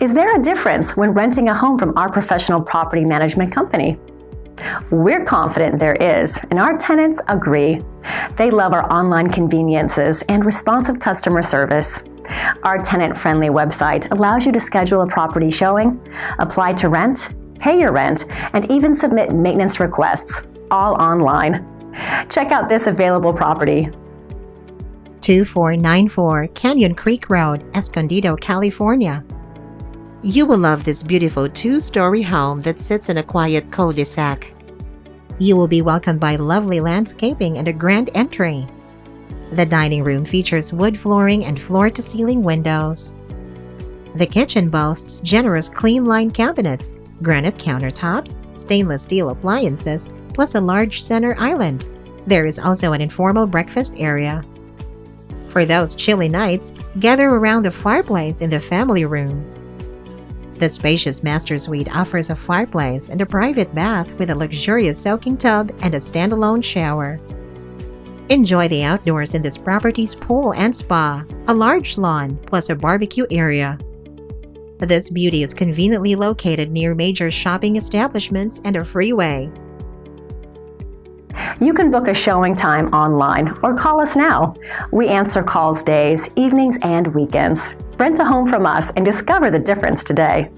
Is there a difference when renting a home from our professional property management company? We're confident there is, and our tenants agree. They love our online conveniences and responsive customer service. Our tenant-friendly website allows you to schedule a property showing, apply to rent, pay your rent, and even submit maintenance requests, all online. Check out this available property. 2494 Canyon Creek Road, Escondido, California. You will love this beautiful two-story home that sits in a quiet cul-de-sac. You will be welcomed by lovely landscaping and a grand entry. The dining room features wood flooring and floor-to-ceiling windows. The kitchen boasts generous clean-line cabinets, granite countertops, stainless steel appliances, plus a large center island. There is also an informal breakfast area. For those chilly nights, gather around the fireplace in the family room. The spacious master suite offers a fireplace and a private bath with a luxurious soaking tub and a standalone shower. Enjoy the outdoors in this property's pool and spa, a large lawn, plus a barbecue area. This beauty is conveniently located near major shopping establishments and a freeway. You can book a showing time online or call us now. We answer calls days, evenings, and weekends. Rent a home from us and discover the difference today.